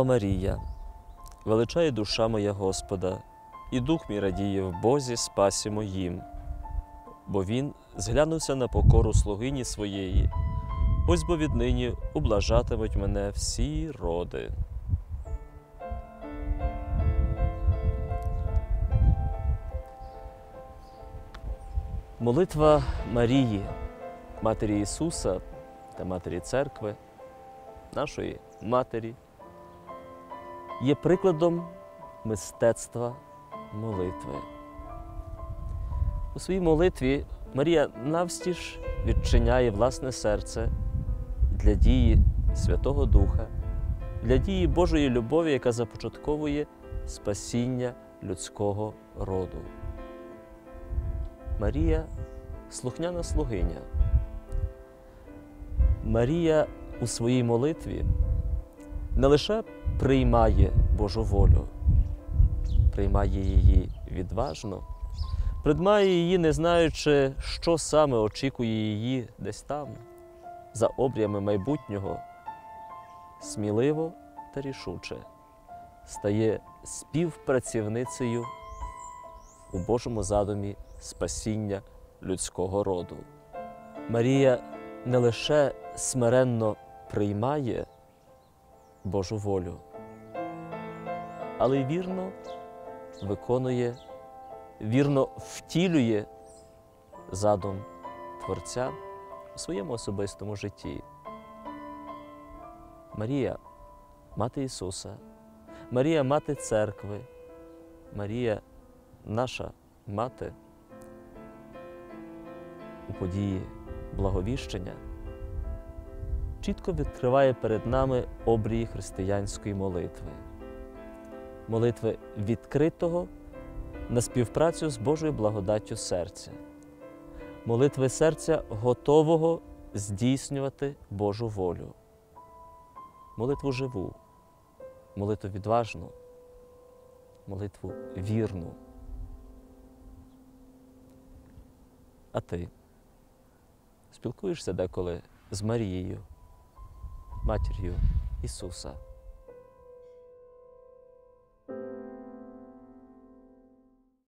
Слава Марія, величає душа моя Господа, і дух мій радіє в Бозі спасі моїм, бо Він зглянувся на покору слугині своєї, ось бо віднині ублажатимуть мене всі роди. Молитва Марії, Матері Ісуса та Матері Церкви, нашої Матері, є прикладом мистецтва молитви. У своїй молитві Марія навстіж відчиняє власне серце для дії Святого Духа, для дії Божої любові, яка започатковує спасіння людського роду. Марія – слухняна слугиня. Марія у своїй молитві не лише приймає Божу волю, приймає її відважно, приймає її, не знаючи, що саме очікує її десь там, за обріями майбутнього, сміливо та рішуче стає співпрацівницею у Божому задумі спасіння людського роду. Марія не лише смиренно приймає Божу волю, але й вірно виконує, вірно втілює задум Творця у своєму особистому житті. Марія – Мати Ісуса, Марія – Мати Церкви, Марія – наша Мати. У події Благовіщення чітко відкриває перед нами обрії християнської молитви. Молитви відкритого на співпрацю з Божою благодаттю серця. Молитви серця, готового здійснювати Божу волю. Молитву живу, молитву відважну, молитву вірну. А ти спілкуєшся деколи з Марією, матір'ю Ісуса?